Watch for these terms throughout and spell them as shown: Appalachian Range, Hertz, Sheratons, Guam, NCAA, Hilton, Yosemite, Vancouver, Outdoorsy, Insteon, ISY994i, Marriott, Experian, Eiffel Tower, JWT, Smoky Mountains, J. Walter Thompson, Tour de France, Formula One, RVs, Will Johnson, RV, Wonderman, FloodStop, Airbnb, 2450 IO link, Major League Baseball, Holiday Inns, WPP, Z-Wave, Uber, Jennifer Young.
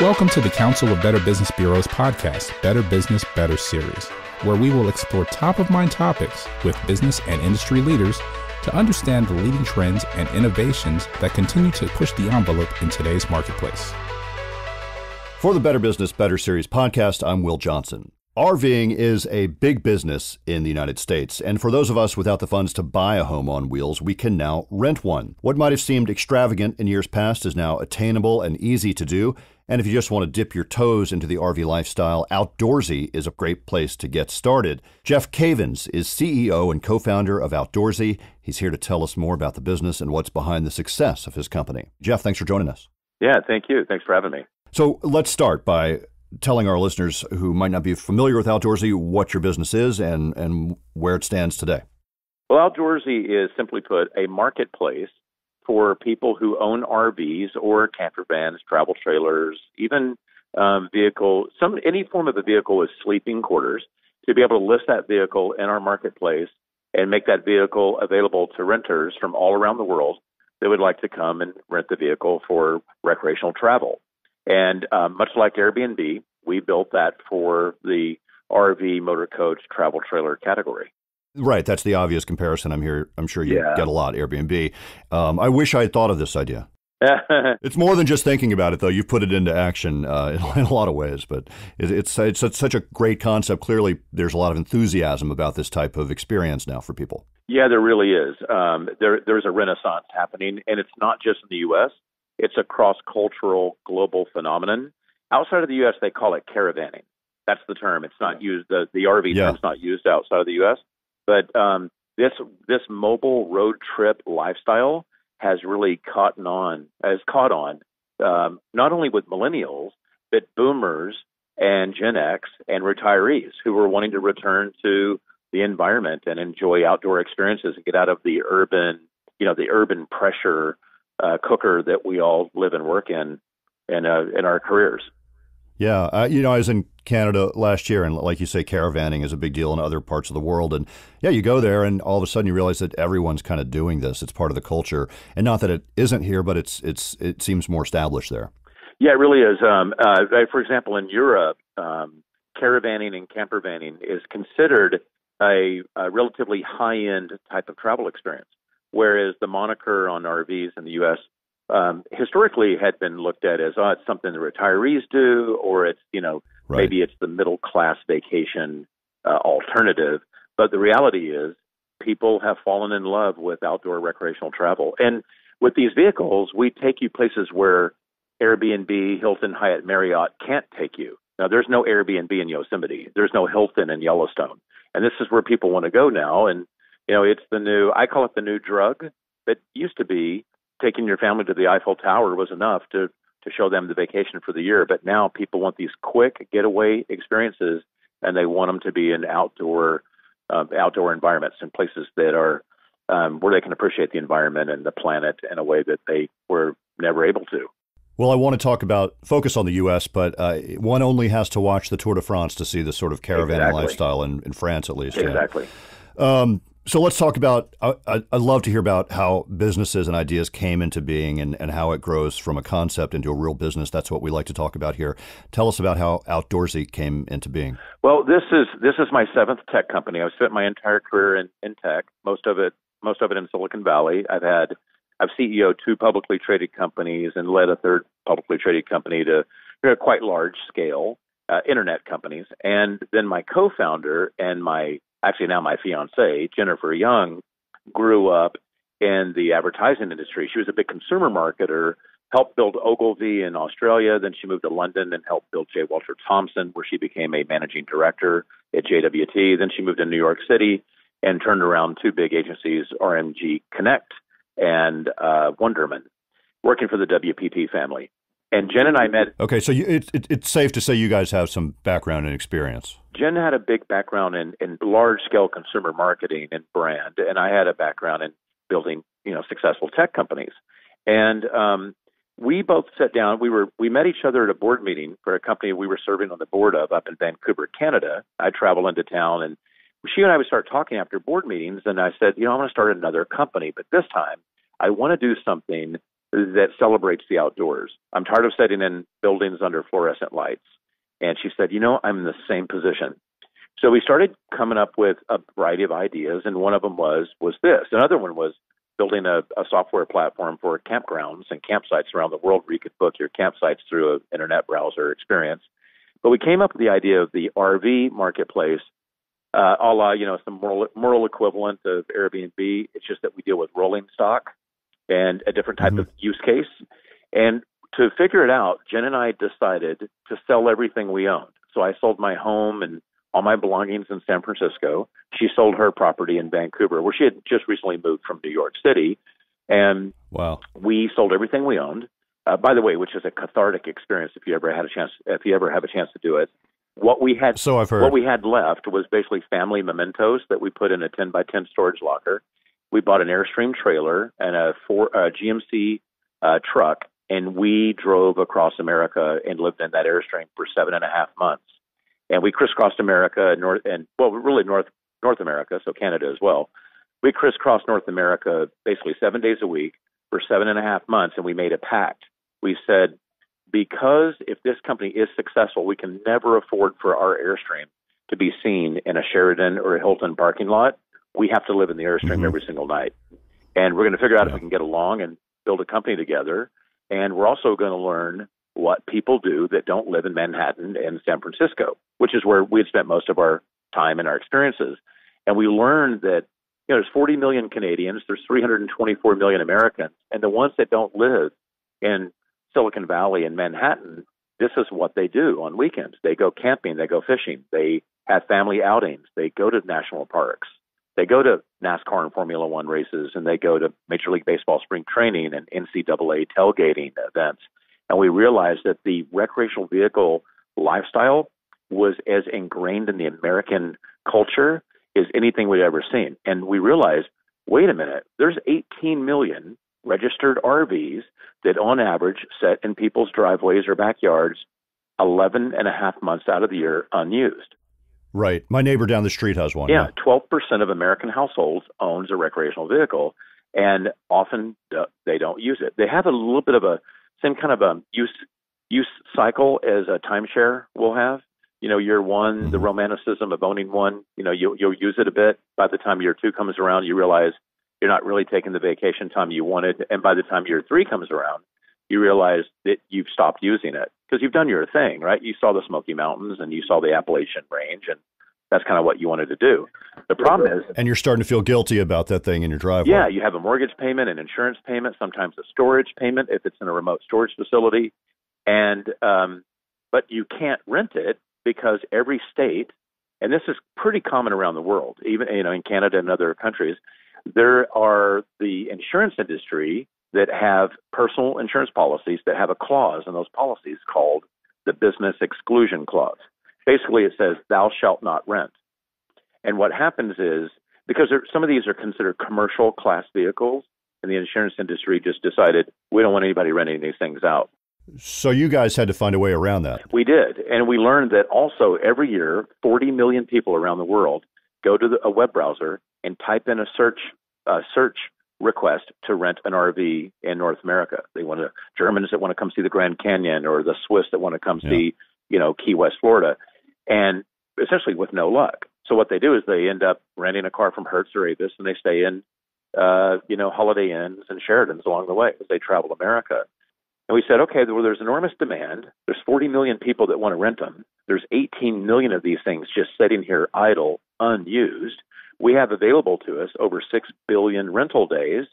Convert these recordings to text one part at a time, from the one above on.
Welcome to the Council of Better Business Bureau's podcast, Better Business, Better Series, where we will explore top-of-mind topics with business and industry leaders to understand the leading trends and innovations that continue to push the envelope in today's marketplace. For the Better Business, Better Series podcast, I'm Will Johnson. RVing is a big business in the United States, and for those of us without the funds to buy a home on wheels, we can now rent one. What might have seemed extravagant in years past is now attainable and easy to do, and if you just want to dip your toes into the RV lifestyle, Outdoorsy is a great place to get started. Jeff Cavins is CEO and co-founder of Outdoorsy. He's here to tell us more about the business and what's behind the success of his company. Jeff, thanks for joining us. Yeah, thank you. Thanks for having me. So let's start by telling our listeners who might not be familiar with Outdoorsy what your business is and where it stands today. Well, Outdoorsy is, simply put, a marketplace for people who own RVs or camper vans, travel trailers, even any form of a vehicle with sleeping quarters, to be able to list that vehicle in our marketplace and make that vehicle available to renters from all around the world that would like to come and rent the vehicle for recreational travel. And much like Airbnb, we built that for the RV, motor coach, travel trailer category. Right. That's the obvious comparison. I'm sure you get a lot, Airbnb. I wish I had thought of this idea. It's more than just thinking about it, though. You've put it into action in a lot of ways, but it's such a great concept. Clearly, there's a lot of enthusiasm about this type of experience now for people. Yeah, there really is. There's a renaissance happening, and it's not just in the U.S. It's a cross-cultural global phenomenon. Outside of the U.S., they call it caravanning. That's the term. It's not used. The RV term's not used outside of the U.S. But this mobile road trip lifestyle has really caught on, not only with millennials, but boomers and Gen X and retirees who were wanting to return to the environment and enjoy outdoor experiences and get out of the urban pressure cooker that we all live and work in our careers. Yeah. I was in Canada last year, and like you say, caravanning is a big deal in other parts of the world. And yeah, you go there and all of a sudden you realize that everyone's kind of doing this. It's part of the culture, and not that it isn't here, but it seems more established there. Yeah, it really is. For example, in Europe, caravanning and campervanning is considered a relatively high-end type of travel experience, whereas the moniker on RVs in the U.S. Historically had been looked at as, it's something the retirees do, or it's, right, maybe it's the middle-class vacation alternative. But the reality is people have fallen in love with outdoor recreational travel. And with these vehicles, we take you places where Airbnb, Hilton, Hyatt, Marriott can't take you. Now, there's no Airbnb in Yosemite. There's no Hilton in Yellowstone. And this is where people want to go now. And it's I call it the new drug that used to be taking your family to the Eiffel Tower was enough to show them the vacation for the year. But now people want these quick getaway experiences, and they want them to be in outdoor environments and places that are where they can appreciate the environment and the planet in a way that they were never able to. Well, I want to focus on the U.S., but one only has to watch the Tour de France to see this sort of caravan lifestyle in France, at least. Exactly. Yeah. So let's talk about, I'd love to hear about how businesses and ideas came into being and how it grows from a concept into a real business. That's what we like to talk about here. Tell us about how Outdoorsy came into being. Well, this is my seventh tech company. I've spent my entire career in tech, most of it in Silicon Valley. I've CEO'd two publicly traded companies and led a third publicly traded company to quite large scale internet companies. And then my co-founder and my fiancée, Jennifer Young, grew up in the advertising industry. She was a big consumer marketer, helped build Ogilvy in Australia. Then she moved to London and helped build J. Walter Thompson, where she became a managing director at JWT. Then she moved to New York City and turned around two big agencies, RMG Connect and Wonderman, working for the WPP family. And Jen and I met. Okay, so it's safe to say you guys have some background and experience. Jen had a big background in large-scale consumer marketing and brand, and I had a background in building, successful tech companies. And we both sat down. We met each other at a board meeting for a company we were serving on the board of up in Vancouver, Canada. I travel into town, and she and I would start talking after board meetings. And I said, I want to start another company, but this time I want to do something that celebrates the outdoors. I'm tired of sitting in buildings under fluorescent lights. And she said, you know, I'm in the same position. So we started coming up with a variety of ideas, and one of them was this. Another one was building a software platform for campgrounds and campsites around the world where you could book your campsites through an internet browser experience. But we came up with the idea of the RV marketplace, a la, you know, it's the moral equivalent of Airbnb. It's just that we deal with rolling stock and a different type of use case. And to figure it out, Jen and I decided to sell everything we owned. So I sold my home and all my belongings in San Francisco. She sold her property in Vancouver, where she had just recently moved from New York City. And we sold everything we owned, by the way, which is a cathartic experience if you ever had a chance, if you ever have a chance to do it. What we had, what we had left was basically family mementos that we put in a 10 by 10 storage locker. We bought an Airstream trailer and a GMC truck, and we drove across America and lived in that Airstream for 7.5 months. And we crisscrossed America, North America, so Canada as well. We crisscrossed North America basically 7 days a week for 7.5 months, and we made a pact. We said, because if this company is successful, we can never afford for our Airstream to be seen in a Sheridan or a Hilton parking lot. We have to live in the Airstream every single night. And we're going to figure out if we can get along and build a company together. And we're also going to learn what people do that don't live in Manhattan and San Francisco, which is where we had spent most of our time and our experiences. And we learned that, you know, there's 40 million Canadians, there's 324 million Americans, and the ones that don't live in Silicon Valley and Manhattan, this is what they do on weekends. They go camping, they go fishing, they have family outings, they go to national parks, they go to NASCAR and Formula One races, and they go to Major League Baseball spring training and NCAA tailgating events. And we realized that the recreational vehicle lifestyle was as ingrained in the American culture as anything we'd ever seen. And we realized, wait a minute, there's 18 million registered RVs that on average sit in people's driveways or backyards 11.5 months out of the year unused. Right. My neighbor down the street has one. Yeah. 12% of American households owns a recreational vehicle, and often they don't use it. They have a little bit of a same kind of a use cycle as a timeshare will have. You know, year one, the romanticism of owning one, you know, you'll use it a bit. By the time year two comes around, you realize you're not really taking the vacation time you wanted. And by the time year three comes around, you realize that you've stopped using it because you've done your thing, right? You saw the Smoky Mountains and you saw the Appalachian Range, and that's kind of what you wanted to do. The problem is... And you're starting to feel guilty about that thing in your driveway. Yeah, you have a mortgage payment, an insurance payment, sometimes a storage payment if it's in a remote storage facility. And but you can't rent it because every state, and this is pretty common around the world, even in Canada and other countries, there are the insurance industry that have personal insurance policies that have a clause in those policies called the business exclusion clause. Basically, it says, thou shalt not rent. And what happens is, because some of these are considered commercial class vehicles, and the insurance industry just decided, we don't want anybody renting these things out. So you guys had to find a way around that. We did. And we learned that also every year, 40 million people around the world go to a web browser and type in a search request to rent an RV in North America. They want to, Germans that want to come see the Grand Canyon, or the Swiss that want to come see, you know, Key West, Florida. And essentially with no luck. So what they do is they end up renting a car from Hertz or Avis, and they stay in, you know, Holiday Inns and Sheratons along the way as they travel America. And we said, okay, well, there's enormous demand. There's 40 million people that want to rent them. There's 18 million of these things just sitting here idle, unused. We have available to us over 6 billion rental days.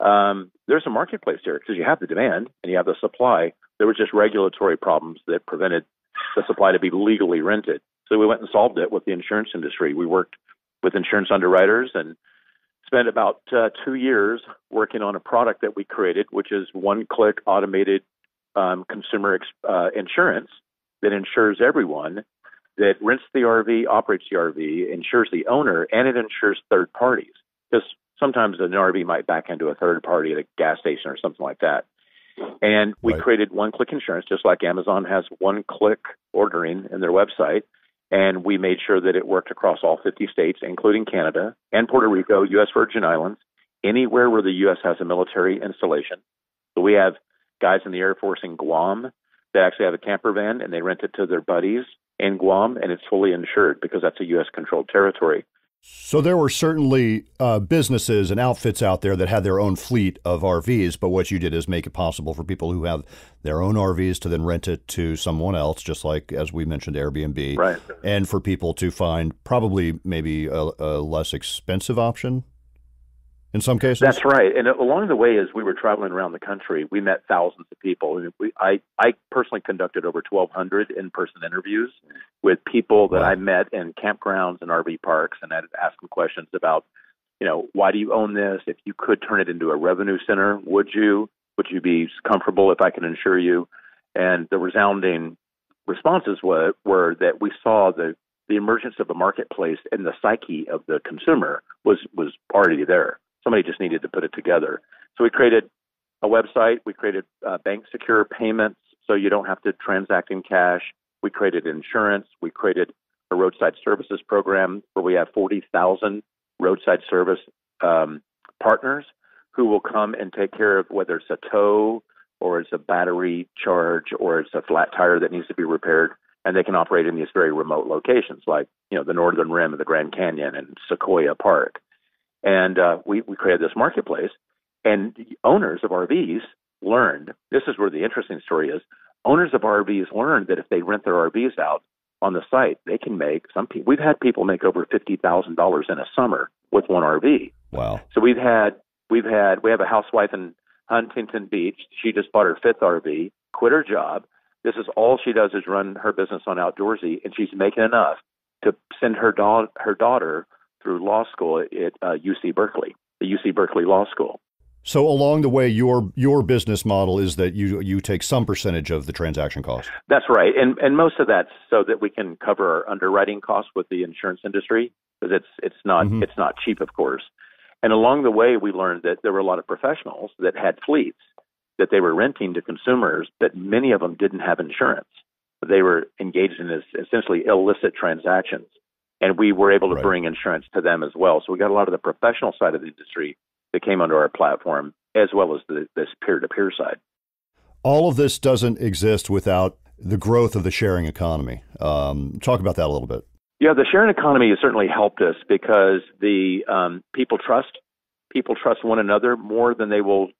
There's a marketplace here because you have the demand and you have the supply. There were just regulatory problems that prevented the supply to be legally rented. So we went and solved it with the insurance industry. We worked with insurance underwriters and spent about 2 years working on a product that we created, which is one-click automated consumer insurance that insures everyone that rents the RV, operates the RV, insures the owner, and it insures third parties. Because sometimes an RV might back into a third party at a gas station or something like that. And we created one-click insurance, just like Amazon has one-click ordering in their website. And we made sure that it worked across all 50 states, including Canada and Puerto Rico, U.S. Virgin Islands, anywhere where the U.S. has a military installation, So we have guys in the Air Force in Guam that actually have a camper van, and they rent it to their buddies in Guam, and it's fully insured because that's a U.S.-controlled territory. So there were certainly businesses and outfits out there that had their own fleet of RVs, but what you did is make it possible for people who have their own RVs to then rent it to someone else, just like, as we mentioned, Airbnb, right? And for people to find probably maybe a less expensive option in some cases. That's right. And along the way, as we were traveling around the country, we met thousands of people. And I personally conducted over 1,200 in-person interviews with people that I met in campgrounds and RV parks, and I'd ask them questions about, you know, why do you own this? If you could turn it into a revenue center, would you? Would you be comfortable if I can insure you? And the resounding responses were that we saw the emergence of a marketplace, and the psyche of the consumer was already there. Somebody just needed to put it together. So we created a website. We created bank secure payments, so you don't have to transact in cash. We created insurance. We created a roadside services program where we have 40,000 roadside service partners who will come and take care of whether it's a tow or it's a battery charge or it's a flat tire that needs to be repaired. And they can operate in these very remote locations like, you know, the northern rim of the Grand Canyon and Sequoia Park. And we created this marketplace, and owners of RVs learned, this is where the interesting story is, owners of RVs learned that if they rent their RVs out on the site, they can make some people. We've had people make over $50,000 in a summer with one RV. Wow. So we have a housewife in Huntington Beach. She just bought her fifth RV, quit her job. This is all she does is run her business on Outdoorsy, and she's making enough to send her daughter through law school at UC Berkeley, the UC Berkeley Law School. So along the way, your business model is that you take some percentage of the transaction cost. That's right. And most of that's so that we can cover our underwriting costs with the insurance industry, because it's not cheap, of course. And along the way, we learned that there were a lot of professionals that had fleets that they were renting to consumers, but many of them didn't have insurance. They were engaged in essentially illicit transactions. And we were able to bring insurance to them as well. So we got a lot of the professional side of the industry that came onto our platform, as well as this peer-to-peer side. All of this doesn't exist without the growth of the sharing economy. Talk about that a little bit. Yeah, the sharing economy has certainly helped us because the people trust one another more than they will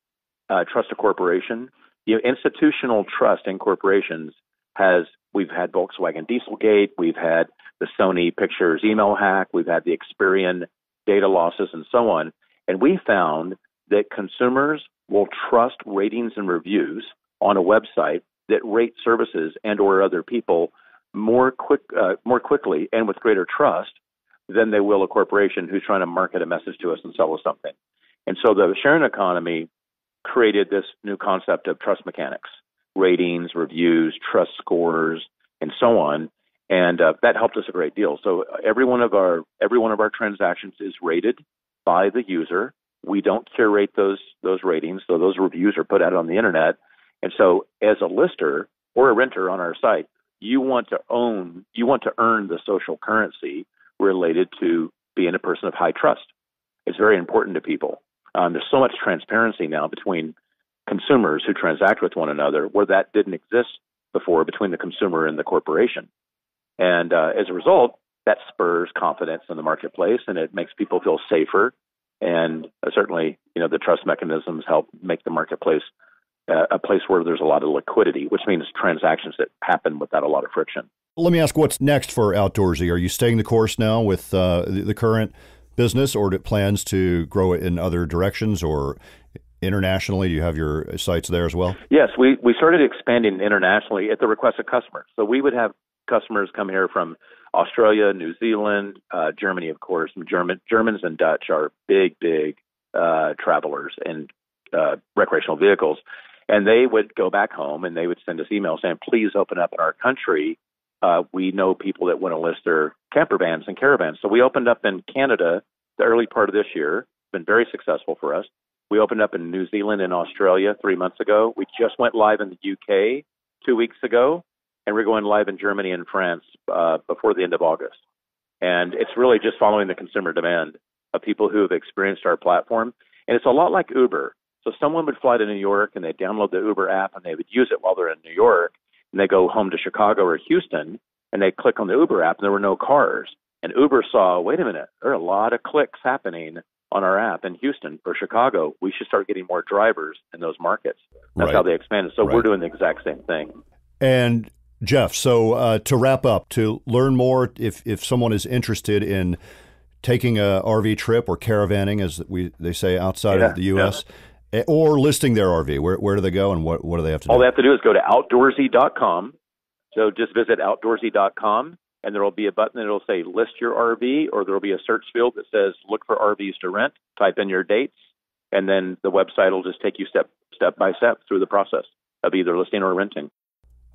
trust a corporation. You know, institutional trust in corporations we've had Volkswagen Dieselgate, we've had the Sony Pictures email hack, we've had the Experian data losses, and so on. And we found that consumers will trust ratings and reviews on a website that rate services and or other people more quickly and with greater trust than they will a corporation who's trying to market a message to us and sell us something. And so the sharing economy created this new concept of trust mechanics, ratings, reviews, trust scores, and so on. And that helped us a great deal. So every one of our transactions is rated by the user. We don't curate those ratings, so those reviews are put out on the internet. And so, as a lister or a renter on our site, you want to earn the social currency related to being a person of high trust. It's very important to people. There's so much transparency now between consumers who transact with one another, where that didn't exist before between the consumer and the corporation. And as a result, that spurs confidence in the marketplace, and it makes people feel safer. And certainly, you know, the trust mechanisms help make the marketplace a place where there's a lot of liquidity, which means transactions that happen without a lot of friction. Let me ask, what's next for Outdoorsy? Are you staying the course now with the current business, or do it plans to grow it in other directions, or internationally? Do you have your sites there as well? Yes, we started expanding internationally at the request of customers. So we would have customers come here from Australia, New Zealand, Germany, of course. Germans and Dutch are big travelers in recreational vehicles. And they would go back home and they would send us emails saying, please open up in our country. We know people that want to list their camper vans and caravans. So we opened up in Canada the early part of this year. It's been very successful for us. We opened up in New Zealand and Australia 3 months ago. We just went live in the UK 2 weeks ago. And we're going live in Germany and France before the end of August. And it's really just following the consumer demand of people who have experienced our platform. And it's a lot like Uber. So someone would fly to New York and they'd download the Uber app and they would use it while they're in New York, and they go home to Chicago or Houston and they click on the Uber app and there were no cars. And Uber saw, wait a minute, there are a lot of clicks happening on our app in Houston or Chicago. We should start getting more drivers in those markets. That's right. How they expanded. So right. We're doing the exact same thing. And Jeff, so to wrap up, to learn more, if someone is interested in taking a RV trip or caravanning, as they say outside of the U.S., or listing their RV, where do they go and what do they have to do? All they have to do is go to outdoorsy.com. So just visit outdoorsy.com, and there will be a button that will say list your RV, or there will be a search field that says look for RVs to rent, type in your dates, and then the website will just take you step by step through the process of either listing or renting.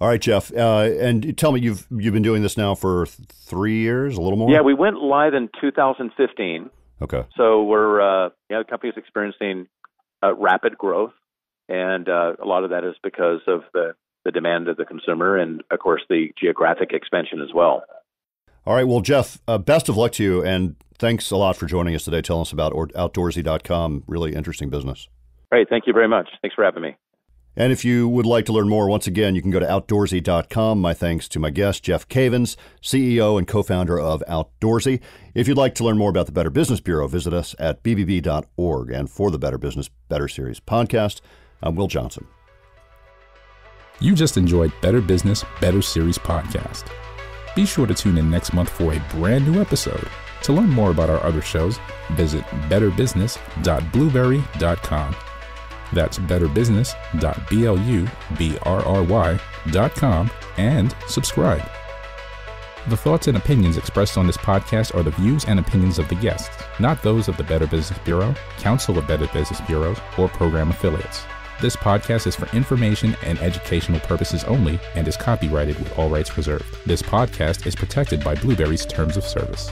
All right, Jeff, and tell me, you've been doing this now for 3 years, a little more? Yeah, we went live in 2015. Okay. So the company's experiencing rapid growth, and a lot of that is because of the demand of the consumer and, of course, the geographic expansion as well. All right, well, Jeff, best of luck to you, and thanks a lot for joining us today, telling us about Outdoorsy.com, really interesting business. Great, thank you very much. Thanks for having me. And if you would like to learn more, once again, you can go to Outdoorsy.com. My thanks to my guest, Jeff Cavins, CEO and co-founder of Outdoorsy. If you'd like to learn more about the Better Business Bureau, visit us at bbb.org. And for the Better Business Better Series podcast, I'm Will Johnson. You just enjoyed Better Business Better Series podcast. Be sure to tune in next month for a brand new episode. To learn more about our other shows, visit betterbusiness.blueberry.com. That's betterbusiness.blueberry.com and subscribe. The thoughts and opinions expressed on this podcast are the views and opinions of the guests, not those of the Better Business Bureau, Council of Better Business Bureaus, or program affiliates. This podcast is for information and educational purposes only and is copyrighted with all rights reserved. This podcast is protected by Blueberry's Terms of Service.